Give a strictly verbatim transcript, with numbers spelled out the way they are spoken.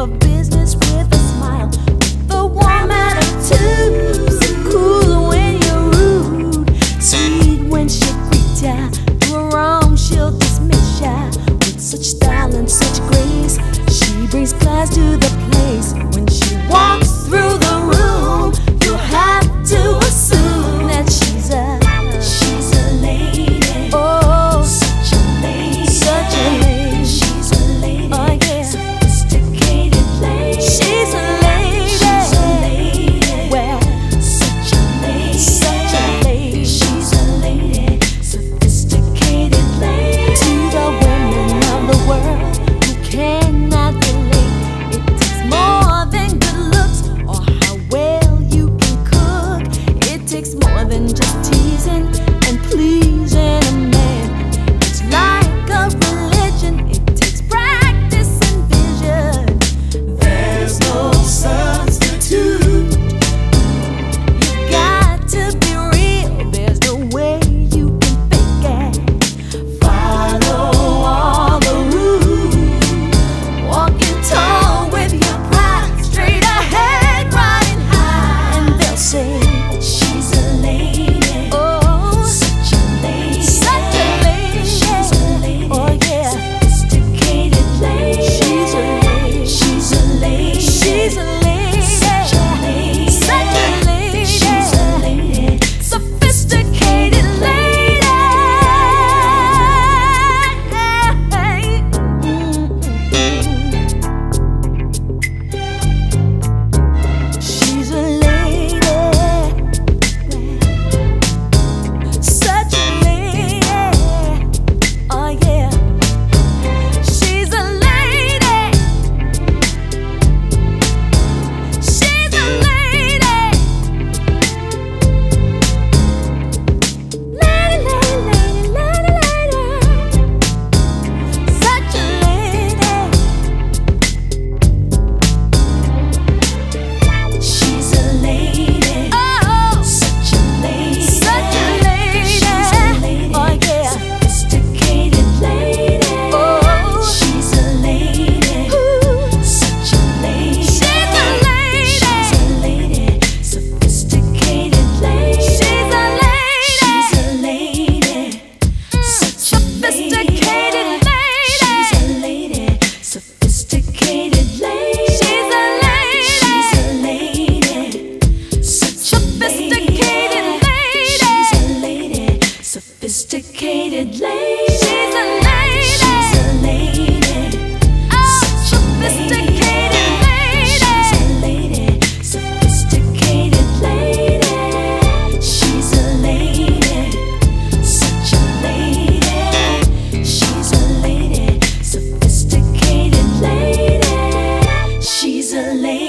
for business with a smile. The warm attitude's cool when you're rude, sweet when she greets ya. Do wrong, she'll dismiss ya. With such style and such grace, she brings class to the place. When she walks through the room, you'll have to assume that she's a she's a lady. Oh, such a lady, such a lady. She's a lady, oh, yeah. Sophisticated lady. She's a lady, she's a lady. Well, such a lady, such a lady. She's a lady, sophisticated lady. To the women of the world who cannot relate, it takes more than good looks or how well you can cook. It takes more than just teasing and pleasing a man. It's like a religion, it takes practice and vision. There's no substitute. You got to be real, there's no way you can fake it. Follow all the rules, walking tall with your pride, straight ahead, riding high. And they'll say she's a lady. Oh, such a lady, such a lady. She's a lady, oh yeah. Sophisticated lady. She's a lady, she's a lady. She's a lady, such a lady, such a lady. She's a lady, sophisticated lady. She's a lady, such a lady. Oh yeah, she's a lady. She's a lady. Lady, lady, lady, lady, lady. Such a lady. She's a lady. Oh, such a lady, such a lady. She's a lady, oh yeah. Sophisticated lady. Oh, she's a lady. Ooh, such a lady. She's a lady. She's a lady, sophisticated lady. She's a lady. She's a lady, such a lady. Sophisticated lady. She's a lady, sophisticated lady. She's a lady. She's a lady, such a sophisticated lady. She's a lady, sophisticated lady. She's a lady. She's a lady, such a sophisticated lady. She's a lady, sophisticated lady. She's a lady, such a lady. She's a lady, sophisticated lady. She's a lady.